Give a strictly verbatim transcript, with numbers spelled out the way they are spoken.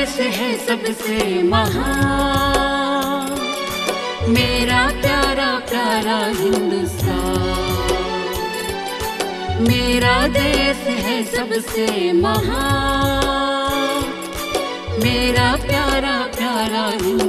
ऐसे है सबसे महान मेरा प्यारा प्यारा हिंदुस्तान। मेरा देश है सबसे महान मेरा प्यारा प्यारा हिंदुस्तान।